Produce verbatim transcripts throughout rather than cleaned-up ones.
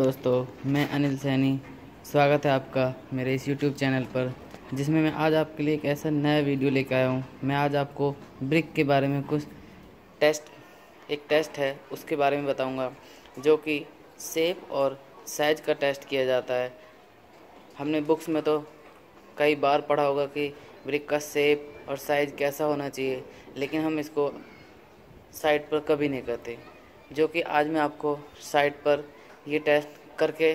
दोस्तों, मैं अनिल सैनी, स्वागत है आपका मेरे इस यूट्यूब चैनल पर, जिसमें मैं आज आपके लिए एक ऐसा नया वीडियो लेकर आया हूं। मैं आज आपको ब्रिक के बारे में कुछ टेस्ट एक टेस्ट है उसके बारे में बताऊंगा, जो कि शेप और साइज़ का टेस्ट किया जाता है। हमने बुक्स में तो कई बार पढ़ा होगा कि ब्रिक का शेप और साइज़ कैसा होना चाहिए, लेकिन हम इसको साइड पर कभी नहीं करते, जो कि आज मैं आपको साइड पर ये टेस्ट करके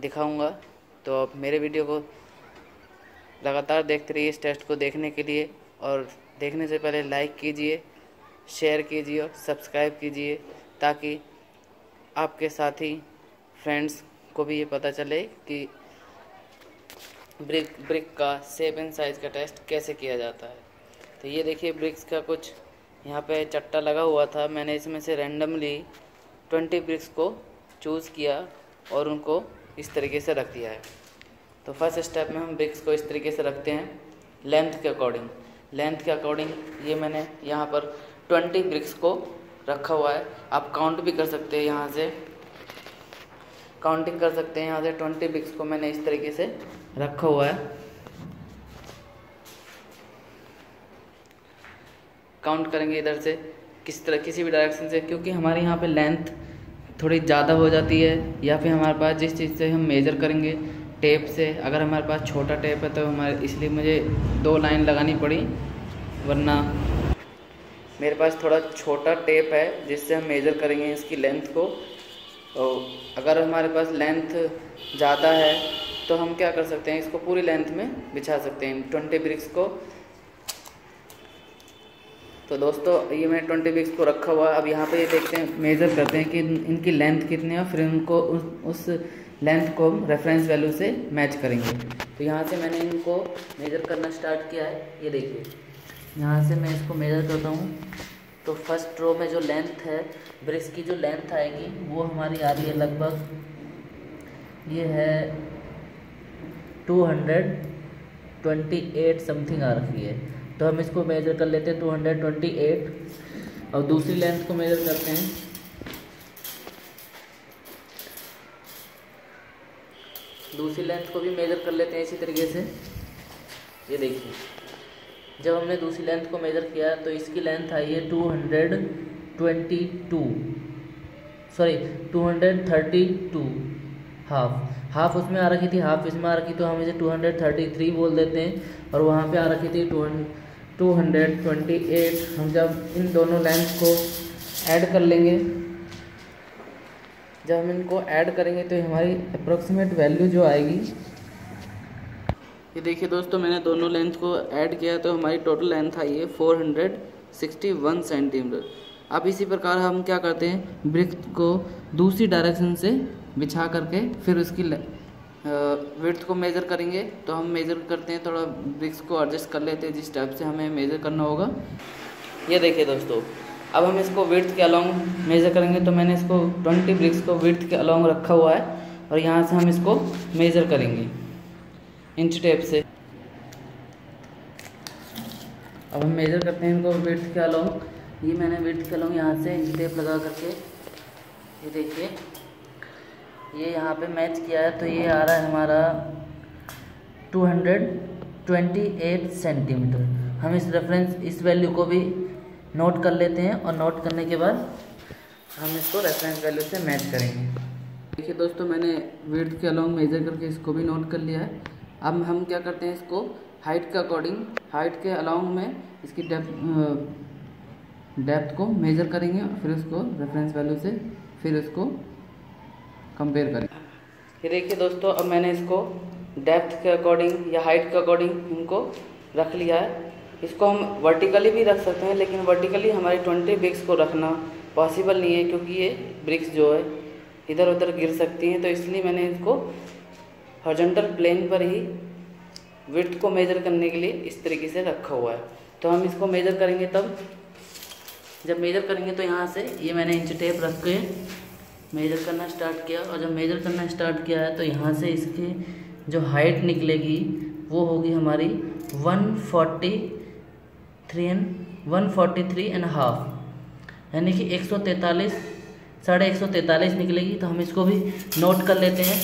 दिखाऊंगा। तो आप मेरे वीडियो को लगातार देखते रहिए। इस टेस्ट को देखने के लिए और देखने से पहले लाइक कीजिए, शेयर कीजिए और सब्सक्राइब कीजिए, ताकि आपके साथी फ्रेंड्स को भी ये पता चले कि ब्रिक ब्रिक का शेप एंड साइज़ का टेस्ट कैसे किया जाता है। तो ये देखिए, ब्रिक्स का कुछ यहाँ पे चट्टा लगा हुआ था। मैंने इसमें से रैंडमली ट्वेंटी ब्रिक्स को चूज़ किया और उनको इस तरीके से रख दिया है। तो फर्स्ट स्टेप में हम ब्रिक्स को इस तरीके से रखते हैं, लेंथ के अकॉर्डिंग लेंथ के अकॉर्डिंग ये मैंने यहाँ पर ट्वेंटी ब्रिक्स को रखा हुआ है। आप काउंट भी कर सकते हैं, यहाँ से काउंटिंग कर सकते हैं। यहाँ से ट्वेंटी ब्रिक्स को मैंने इस तरीके से रखा हुआ है। काउंट करेंगे इधर से, किस तरह किसी भी डायरेक्शन से, क्योंकि हमारे यहाँ पे लेंथ थोड़ी ज़्यादा हो जाती है, या फिर हमारे पास जिस चीज़ से हम मेजर करेंगे टेप से, अगर हमारे पास छोटा टेप है तो हमारे, इसलिए मुझे दो लाइन लगानी पड़ी, वरना मेरे पास थोड़ा छोटा टेप है जिससे हम मेजर करेंगे इसकी लेंथ को। तो अगर हमारे पास लेंथ ज़्यादा है तो हम क्या कर सकते हैं, इसको पूरी लेंथ में बिछा सकते हैं ट्वेंटी ब्रिक्स को। तो दोस्तों, ये मैंने ट्वेंटी ब्रिक्स को रखा हुआ। अब यहाँ पे ये देखते हैं, मेज़र करते हैं कि इनकी लेंथ कितनी है, फिर उनको उस, उस लेंथ को रेफरेंस वैल्यू से मैच करेंगे। तो यहाँ से मैंने इनको मेज़र करना स्टार्ट किया है। ये देखिए, यहाँ से मैं इसको मेज़र करता हूँ। तो फर्स्ट रो में जो लेंथ है, ब्रिक्स की जो लेंथ आएगी वो हमारी आ रही है लगभग, ये है two hundred twenty eight something आ रही है। तो हम इसको मेजर कर लेते हैं टू हंड्रेड ट्वेंटी एट, और दूसरी लेंथ को मेजर करते हैं। दूसरी लेंथ को भी मेजर कर लेते हैं इसी तरीके से। ये देखिए, जब हमने दूसरी लेंथ को मेजर किया तो इसकी लेंथ आई है two hundred twenty two sorry two hundred thirty two, half half उसमें आ रखी थी, हाफ इसमें आ रखी, तो हम इसे टू हंड्रेड थर्टी थ्री बोल देते हैं। और वहाँ पे आ रखी थी टू हंड्रेड ट्वेंटी एट। हम जब इन दोनों लेंथ को ऐड कर लेंगे, जब हम इनको ऐड करेंगे तो हमारी अप्रोक्सीमेट वैल्यू जो आएगी, ये देखिए दोस्तों, मैंने दोनों लेंथ को ऐड किया तो हमारी टोटल लेंथ आई है four hundred sixty one centimetre. अब इसी प्रकार हम क्या करते हैं, ब्रिक को दूसरी डायरेक्शन से बिछा करके फिर उसकी विड्थ को मेज़र करेंगे। तो हम मेज़र करते हैं, थोड़ा ब्रिक्स को एडजस्ट कर लेते हैं जिस टाइप से हमें मेज़र करना होगा। ये देखिए दोस्तों, अब हम इसको विड्थ के अलॉन्ग मेज़र करेंगे। तो मैंने इसको ट्वेंटी ब्रिक्स को विड्थ के अलॉन्ग रखा हुआ है, और यहाँ से हम इसको मेज़र करेंगे इंच टेप से। अब हम मेज़र करते हैं इनको विड्थ के अलॉन्ग। ये मैंने विड्थ के अलॉन्ग यहाँ से इंच टेप लगा करके, ये देखिए, ये यहाँ पे मैच किया है। तो ये आ रहा है हमारा two hundred twenty eight centimetre. हम इस रेफरेंस इस वैल्यू को भी नोट कर लेते हैं, और नोट करने के बाद हम इसको रेफरेंस वैल्यू से मैच करेंगे। देखिए दोस्तों, मैंने विड्थ के अलॉन्ग मेजर करके इसको भी नोट कर लिया है। अब हम क्या करते हैं, इसको हाइट के अकॉर्डिंग, हाइट के अलॉन्ग में इसकी डेप्थ डेप्थ को मेजर करेंगे, और फिर उसको रेफरेंस वैल्यू से फिर उसको कंपेयर करें। ये देखिए दोस्तों, अब मैंने इसको डेप्थ के अकॉर्डिंग या हाइट के अकॉर्डिंग इनको रख लिया है। इसको हम वर्टिकली भी रख सकते हैं, लेकिन वर्टिकली हमारे ट्वेंटी ब्रिक्स को रखना पॉसिबल नहीं है, क्योंकि ये ब्रिक्स जो है इधर उधर गिर सकती हैं। तो इसलिए मैंने इसको हॉरिजॉन्टल प्लेन पर ही विड्थ को मेजर करने के लिए इस तरीके से रखा हुआ है। तो हम इसको मेजर करेंगे, तब जब मेजर करेंगे तो यहाँ से ये मैंने इंच टेप रख के मेजर करना स्टार्ट किया। और जब मेजर करना स्टार्ट किया है तो यहाँ से इसकी जो हाइट निकलेगी वो होगी हमारी one forty three and one forty three and half, यानी कि एक सौ तैंतालीस साढ़े एक सौ तैंतालीस निकलेगी। तो हम इसको भी नोट कर लेते हैं।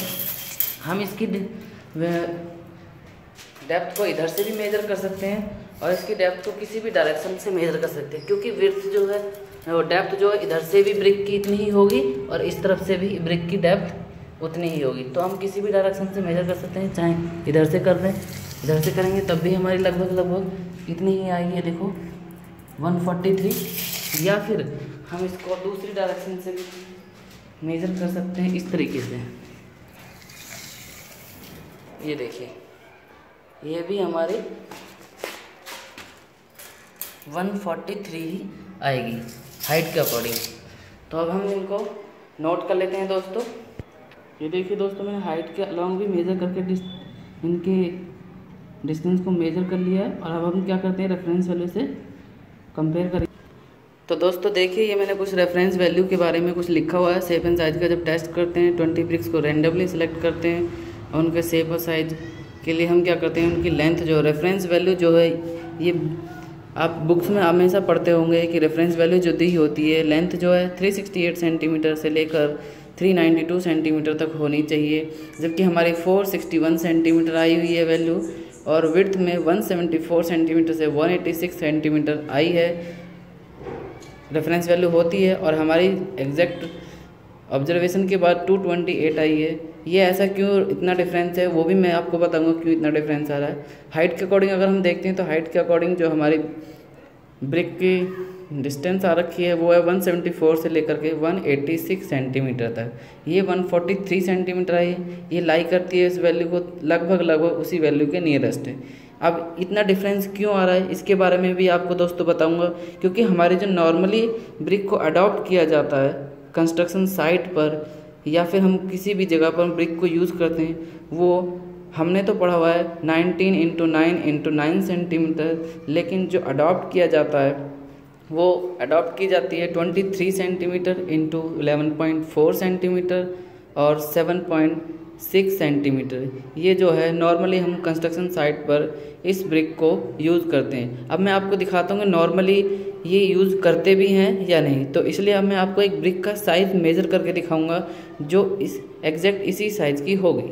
हम इसकी डेप्थ को इधर से भी मेजर कर सकते हैं और इसकी डेप्थ को किसी भी डायरेक्शन से मेजर कर सकते हैं, क्योंकि विड्थ जो है वो डेप्थ जो है इधर से भी ब्रिक की इतनी ही होगी और इस तरफ से भी ब्रिक की डेप्थ उतनी ही होगी। तो हम किसी भी डायरेक्शन से मेजर कर सकते हैं, चाहे इधर से कर दें, इधर से करेंगे तब भी हमारी लगभग लगभग इतनी ही आई है, देखो एक सौ तैंतालीस। या फिर हम इसको दूसरी डायरेक्शन से भी मेजर कर सकते हैं इस तरीके से, ये देखिए ये भी हमारी एक सौ तैंतालीस ही आएगी हाइट के अकॉर्डिंग। तो अब हम इनको नोट कर लेते हैं दोस्तों। ये देखिए दोस्तों, मैंने हाइट के अलॉन्ग भी मेजर करके डिस इनके डिस्टेंस को मेजर कर लिया है और अब हम क्या करते हैं, रेफरेंस वैल्यू से कंपेयर करें। तो दोस्तों देखिए, ये मैंने कुछ रेफरेंस वैल्यू के बारे में कुछ लिखा हुआ है। शेप एंड साइज का जब टेस्ट करते हैं, ट्वेंटी ब्रिक्स को रेंडमली सिलेक्ट करते हैं और उनके शेप और साइज के लिए हम क्या करते हैं, उनकी लेंथ जो रेफरेंस वैल्यू जो है, ये आप बुक्स में हमेशा पढ़ते होंगे कि रेफरेंस वैल्यू जो दी होती है लेंथ जो है तीन सौ अड़सठ सेंटीमीटर से लेकर तीन सौ बानवे सेंटीमीटर तक होनी चाहिए, जबकि हमारी चार सौ इकसठ सेंटीमीटर आई हुई है वैल्यू, और विड्थ में एक सौ चौहत्तर सेंटीमीटर से एक सौ छियासी सेंटीमीटर आई है रेफरेंस वैल्यू होती है, और हमारी एग्जैक्ट ऑब्जर्वेशन के बाद दो सौ अट्ठाईस आई है। ये ऐसा क्यों इतना डिफरेंस है वो भी मैं आपको बताऊंगा क्यों इतना डिफरेंस आ रहा है। हाइट के अकॉर्डिंग अगर हम देखते हैं तो हाइट के अकॉर्डिंग जो हमारी ब्रिक की डिस्टेंस आ रखी है वो है एक सौ चौहत्तर से लेकर के एक सौ छियासी सेंटीमीटर तक, ये एक सौ तैंतालीस सेंटीमीटर आई है, ये लाई करती है इस वैल्यू को लगभग लगभग उसी वैल्यू के नियरेस्ट है। अब इतना डिफरेंस क्यों आ रहा है इसके बारे में भी आपको दोस्तों बताऊंगा, क्योंकि हमारे जो नॉर्मली ब्रिक को अडॉप्ट किया जाता है कंस्ट्रक्शन साइट पर या फिर हम किसी भी जगह पर ब्रिक को यूज़ करते हैं, वो हमने तो पढ़ा हुआ है nineteen into nine into nine centimetre, लेकिन जो अडॉप्ट किया जाता है वो अडॉप्ट की जाती है तेईस सेंटीमीटर इंटू ग्यारह पॉइंट चार सेंटीमीटर और सात पॉइंट छह सेंटीमीटर। ये जो है नॉर्मली हम कंस्ट्रक्शन साइट पर इस ब्रिक को यूज़ करते हैं। अब मैं आपको दिखाता हूँ कि नॉर्मली ये यूज़ करते भी हैं या नहीं, तो इसलिए अब मैं आपको एक ब्रिक का साइज़ मेज़र करके दिखाऊंगा जो इस एग्जैक्ट इसी साइज़ की होगी।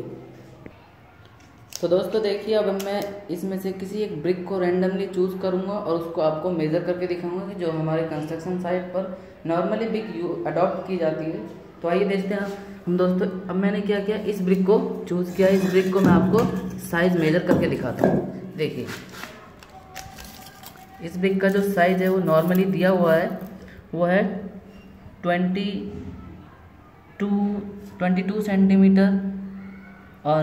तो दोस्तों देखिए, अब मैं इसमें से किसी एक ब्रिक को रैंडमली चूज़ करूंगा और उसको आपको मेज़र करके दिखाऊंगा कि जो हमारे कंस्ट्रक्शन साइट पर नॉर्मली ब्रिक यू अडॉप्ट की जाती है। तो आइए देखते हैं हम दोस्तों, अब मैंने क्या किया, इस ब्रिक को चूज़ किया, इस ब्रिक को मैं आपको साइज़ मेज़र करके दिखाता हूँ। देखिए इस ब्रिक का जो साइज़ है वो नॉर्मली दिया हुआ है वो है twenty two twenty two centimetre, और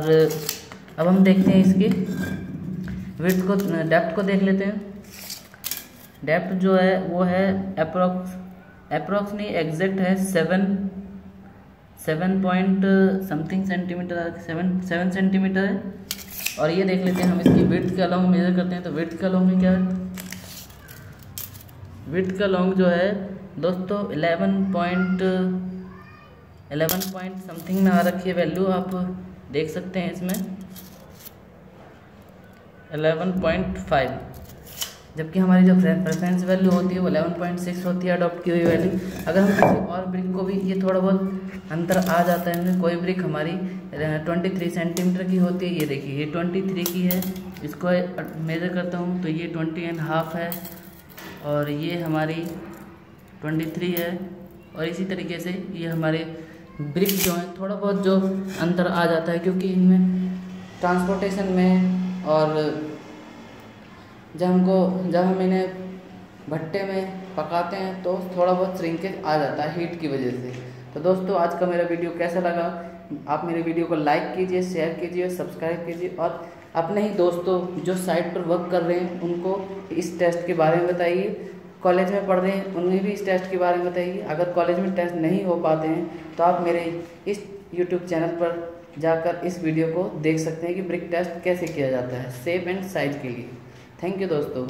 अब हम देखते हैं इसकी विड्थ को, डेप्थ को देख लेते हैं। डेप्थ जो है वो है अप्रॉक्स अप्रॉक्स नहीं एग्जैक्ट है seven seven point something centimetre seven seven centimetre है। और ये देख लेते हैं हम इसकी विड्थ के अलॉन्ग मेजर करते हैं, तो विड्थ के अलॉन्ग में क्या है, विड्थ के अलॉन्ग जो है दोस्तों eleven point eleven point something में आ रखी है वैल्यू, आप देख सकते हैं इसमें ग्यारह पॉइंट पाँच, जबकि हमारी जो रेफरेंस वैल्यू होती है वो ग्यारह पॉइंट छह होती है अडॉप्ट की हुई वैल्यू। अगर हम किसी और ब्रिक को भी, ये थोड़ा बहुत अंतर आ जाता है इनमें, कोई ब्रिक हमारी तेईस सेंटीमीटर की होती है, ये देखिए ये तेईस की है, इसको मेजर करता हूँ तो ये ट्वेंटी एंड हाफ है और ये हमारी तेईस है, और इसी तरीके से ये हमारे ब्रिक जो है थोड़ा बहुत जो अंतर आ जाता है, क्योंकि इनमें ट्रांसपोर्टेशन में और जब हमको जब हम इन्हें भट्टे में पकाते हैं तो थोड़ा बहुत श्रिंकेज आ जाता है हीट की वजह से। तो दोस्तों आज का मेरा वीडियो कैसा लगा, आप मेरे वीडियो को लाइक कीजिए, शेयर कीजिए, सब्सक्राइब कीजिए, और अपने ही दोस्तों जो साइट पर वर्क कर रहे हैं उनको इस टेस्ट के बारे में बताइए, कॉलेज में पढ़ रहे हैं उन्हें भी इस टेस्ट के बारे में बताइए। अगर कॉलेज में टेस्ट नहीं हो पाते हैं तो आप मेरे इस यूट्यूब चैनल पर जाकर इस वीडियो को देख सकते हैं कि ब्रिक टेस्ट कैसे किया जाता है शेप एंड साइज के लिए। थैंक यू दोस्तों।